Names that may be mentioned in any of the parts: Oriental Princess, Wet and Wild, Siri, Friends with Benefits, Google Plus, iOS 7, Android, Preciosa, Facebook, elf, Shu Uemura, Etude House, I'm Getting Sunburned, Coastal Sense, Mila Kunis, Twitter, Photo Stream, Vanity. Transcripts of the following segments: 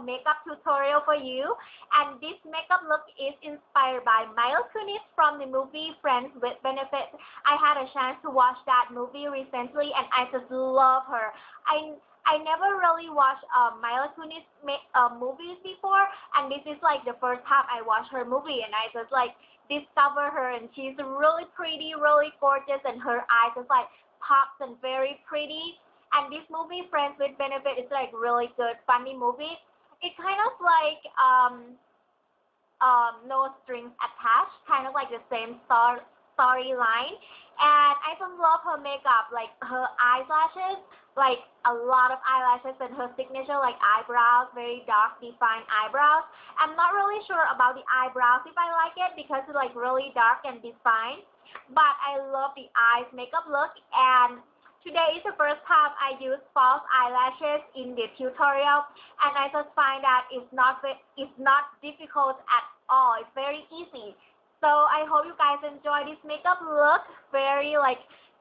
a makeup tutorial for you. And this makeup look is inspired by Mila Kunis from the movie Friends with Benefits. I had a chance to watch that movie recently and I just love her. I never really watched Mila Kunis movies before, and this is like the first time I watched her movie, and I just like discover her, and she's really pretty, really gorgeous, and her eyes just like pops and very pretty. And this movie Friends with Benefit is like really good, funny movie. It's kind of like No Strings Attached, kind of like the same storyline. And I just love her makeup, like her eyelashes. Like a lot of eyelashes, and her signature like eyebrows, very dark defined eyebrows. I'm not really sure about the eyebrows if I like it because it's like really dark and defined, but I love the eyes makeup look. And today is the first time I used false eyelashes in the tutorial, and I just find that it's not difficult at all. It's very easy. So I hope you guys enjoy this makeup look. Very like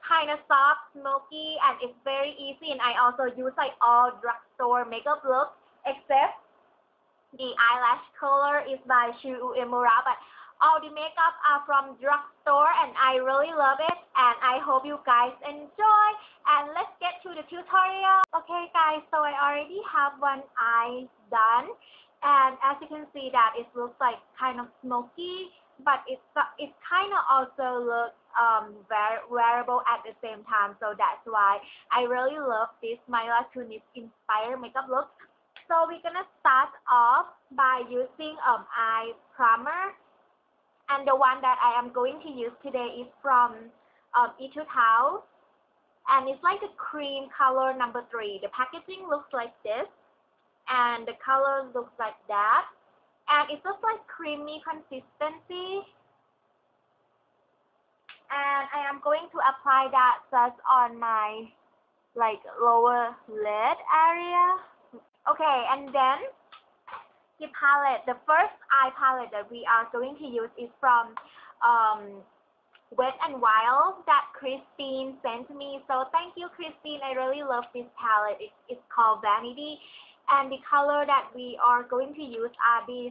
kind of soft, smoky, and it's very easy. And I also use like all drugstore makeup looks, except the eyelash color is by Shu Uemura, but all the makeup are from drugstore and I really love it, and I hope you guys enjoy. And let's get to the tutorial. Okay guys, so I already have one eye done, and as you can see that it looks like kind of smoky, but it kind of also looks very wearable at the same time. So that's why I really love this Mila Kunis inspired makeup look. So we're gonna start off by using eye primer, and the one that I am going to use today is from Etude House, and it's like the cream color number 3. The packaging looks like this, and the color looks like that. And it's just like creamy consistency. And I am going to apply that just on my like lower lid area. Okay, and then the palette. The first eye palette that we are going to use is from Wet and Wild that Christine sent me. So thank you, Christine. I really love this palette. It's called Vanity. And the color that we are going to use are these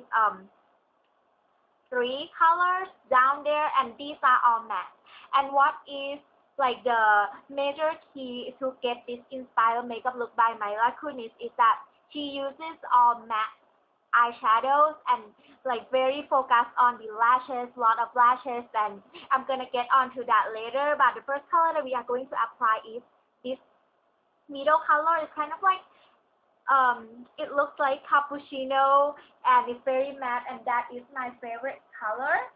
3 colors down there, and these are all matte. And what is like the major key to get this inspired makeup look by Mila Kunis is that she uses all matte eyeshadows and like very focused on the lashes, lot of lashes, and I'm gonna get onto that later. But the first color that we are going to apply is this middle color. It's kind of like it looks like cappuccino, and it's very matte, and that is my favorite color.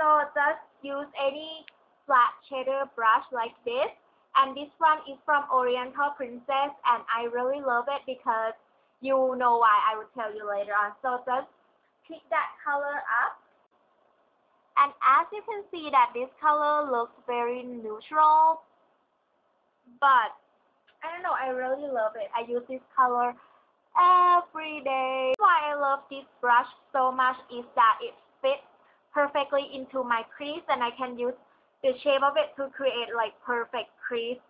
So just use any flat shader brush like this, and this one is from Oriental Princess, and I really love it because you know why, I will tell you later on. So just pick that color up, and as you can see that this color looks very neutral, but I don't know, I really love it. I use this color every day. Why I love this brush so much is that it fits perfectly into my crease, and I can use the shape of it to create like perfect crease,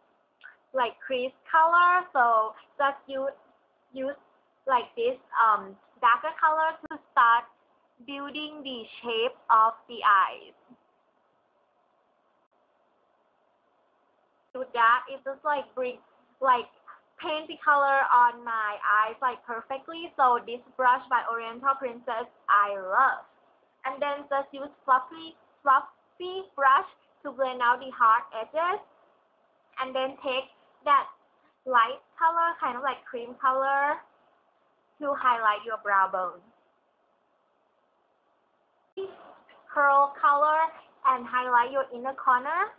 like crease color. So just use like this darker color to start building the shape of the eyes. With that, it just like brings paint the color on my eyes like perfectly. So this brush by Oriental Princess I love. And then just use fluffy brush to blend out the hard edges, and then take that light color, kind of like cream color, to highlight your brow bone. Curl color and highlight your inner corner.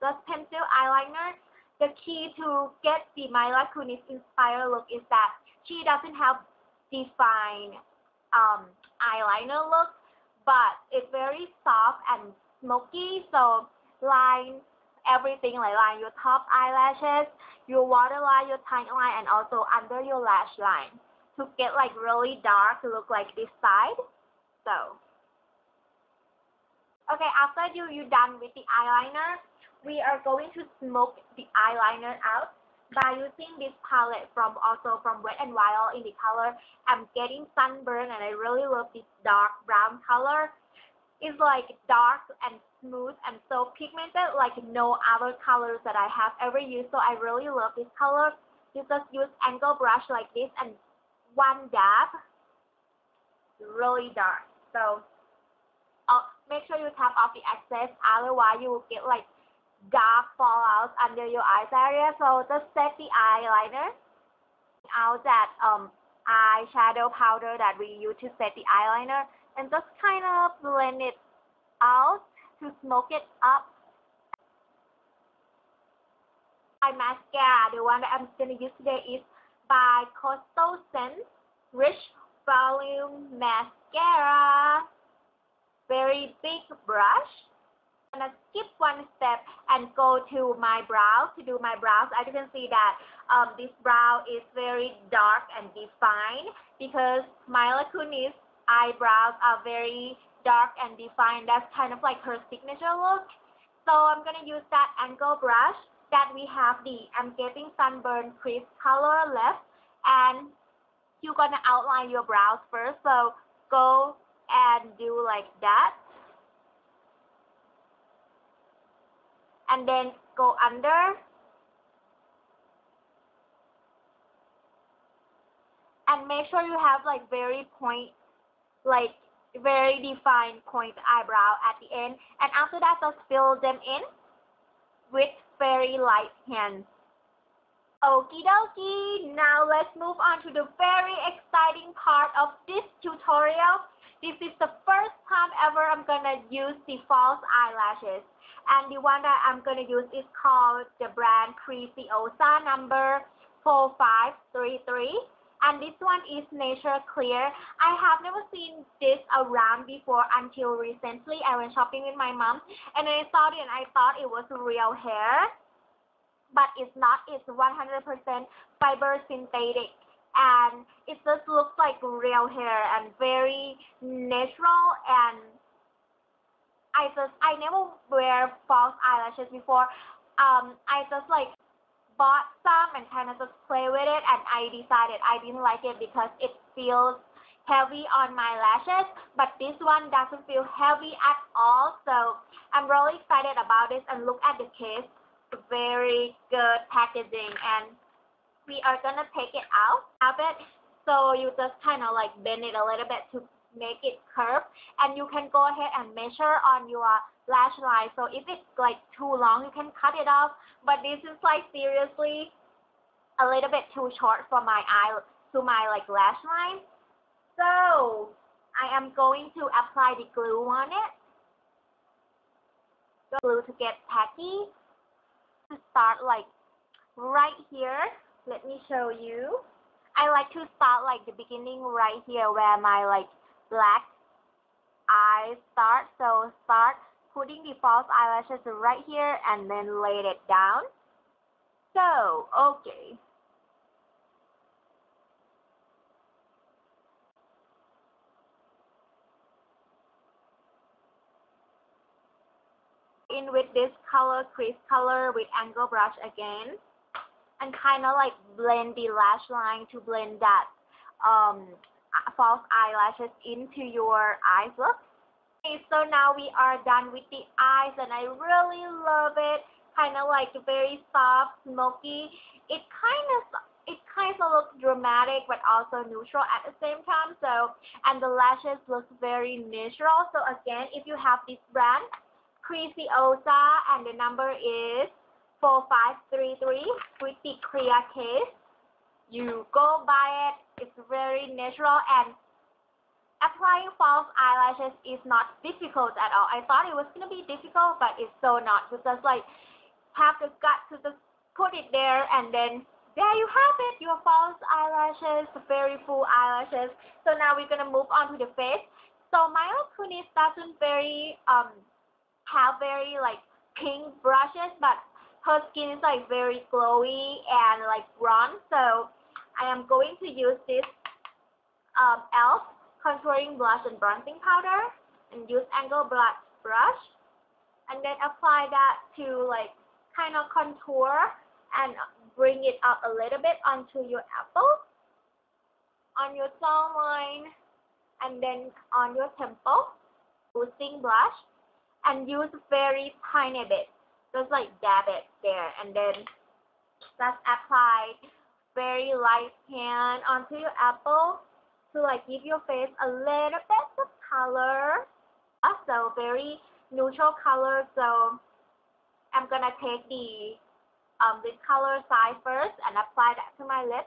Just pencil eyeliner. The key to get the Mila Kunis inspired look is that she doesn't have defined eyeliner look, but it's very soft and smoky. So line everything, like line your top eyelashes, your waterline, your tiny line, and also under your lash line to get like really dark look like this side. So okay, after you're done with the eyeliner, we are going to smoke the eyeliner out. by using this palette also from Wet and Wild in the color I'm Getting Sunburned, and I really love this dark brown color. It's like dark and smooth and so pigmented like no other colors that I have ever used, so I really love this color. You just use angle brush like this and one dab, really dark. So make sure you tap off the excess, otherwise you will get like dark fallout under your eyes area. So just set the eyeliner out, that eyeshadow powder that we use to set the eyeliner, and just kind of blend it out to smoke it up. My mascara, the one that I'm going to use today is by Coastal Sense Rich Volume Mascara. Very big brush. I'm going to skip one step and go to my brows to do my brows. As you can see that this brow is very dark and defined because Mila Kunis eyebrows are very dark and defined. That's kind of like her signature look. So I'm going to use that angle brush that we have, the I'm Getting Sunburned Crisp color left, and you're going to outline your brows first. So go and do like that, and then go under and make sure you have like very point, like very defined point eyebrow at the end. And after that, just fill them in with very light hands. Okie dokie, now let's move on to the very exciting part of this tutorial. This is the first time ever I'm gonna use the false eyelashes, and the one that I'm gonna use is called the brand Preciosa number 4533, and this one is Nature Clear. I have never seen this around before until recently. I went shopping with my mom and I saw it and I thought it was real hair, but it's not. It's 100% fiber synthetic, and it just looks like real hair and very natural. And I never wear false eyelashes before. I just like bought some and kind of just play with it, and I decided I didn't like it because it feels heavy on my lashes, but this one doesn't feel heavy at all. So I'm really excited about this, and look at the case, very good packaging. And we are gonna take it out of it, so you just kind of like bend it a little bit to make it curve, and you can go ahead and measure on your lash line. So if it's like too long, you can cut it off, but this is like seriously a little bit too short for my eye to my like lash line. So I am going to apply the glue on it, glue to get tacky, to start like right here. Let me show you. I like to start like the beginning right here where my like black eye starts. So start putting the false eyelashes right here and then lay it down. So, okay. In with this color, crease color with angle brush again, and kind of like blend the lash line to blend that false eyelashes into your eyes look. Okay, so now we are done with the eyes, and I really love it. Kind of like very soft, smoky. It kind of looks dramatic but also neutral at the same time. So, and the lashes look very natural. So again, if you have this brand, Preciosa, and the number is 4533 with the clear case. You go buy it. It's very natural, and applying false eyelashes is not difficult at all. I thought it was gonna be difficult, but it's so not. You just like have the guts to just put it there, and then there you have it. Your false eyelashes, very full eyelashes. So now we're gonna move on to the face. So Mila Kunis doesn't have very like pink brushes, but her skin is like very glowy and like bronze, so I am going to use this elf contouring blush and bronzing powder, and use angle brush, and then apply that to like kind of contour and bring it up a little bit onto your apple, on your jaw line, and then on your temple, using brush, and use a very tiny bit, just like dab it there, and then just apply very light hand onto your apple to like give your face a little bit of color, also very neutral color. So I'm gonna take the lip color side first and apply that to my lips.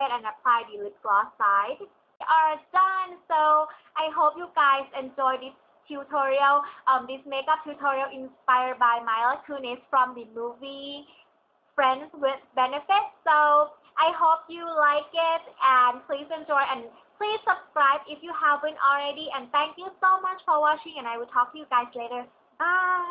And apply the lip gloss side. We are done. So I hope you guys enjoy this tutorial, this makeup tutorial inspired by Mila Kunis from the movie Friends with Benefits. So I hope you like it, and please enjoy, and please subscribe if you haven't already. And thank you so much for watching, and I will talk to you guys later. Bye.